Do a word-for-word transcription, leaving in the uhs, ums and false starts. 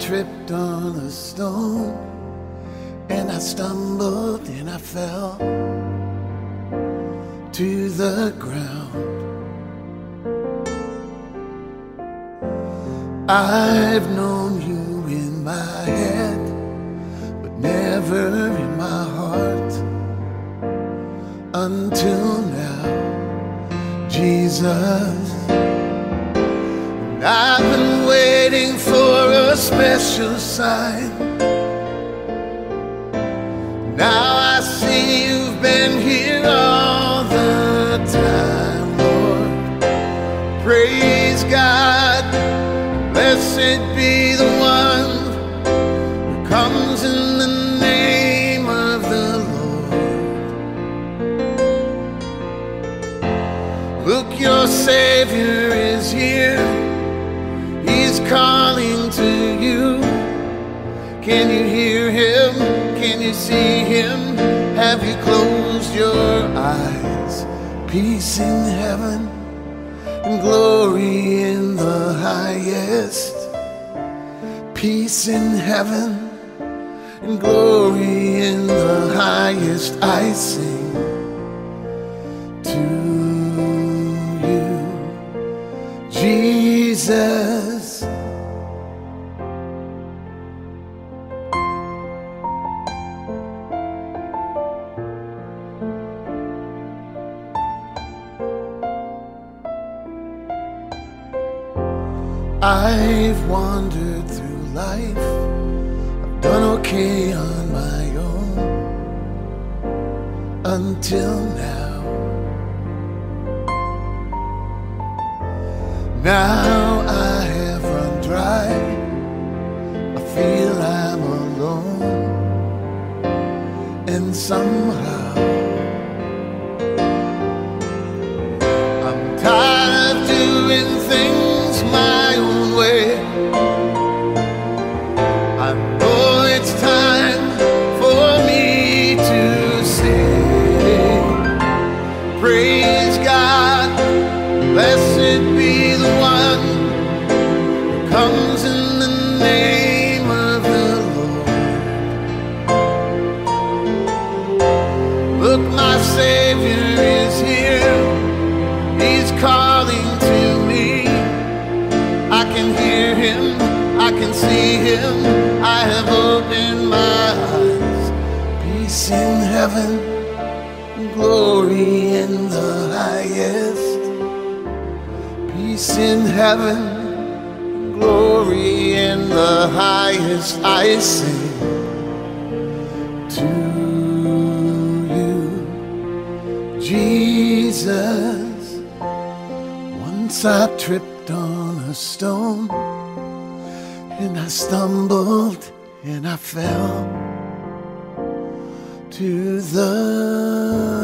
tripped on a stone, and I stumbled and I fell to the ground. I've known you in my head, but never in my heart until now, Jesus. I've been waiting for a special sign. Now I see you've been here all the time, Lord. Praise God, blessed be the one who comes in the name of the Lord. Look, your Savior is here, calling to you. Can you hear him? Can you see him? Have you closed your eyes? Peace in heaven and glory in the highest. Peace in heaven and glory in the highest. I sing to you, Jesus. I've wandered through life, I've done okay on my own until now. Now I have run dry, I feel I'm alone, and somehow I'm tired of doing things my see him. I have opened my eyes. Peace in heaven, glory in the highest. Peace in heaven, glory in the highest. I sing to you, Jesus. Once I tripped on a stone, and I stumbled and I fell to the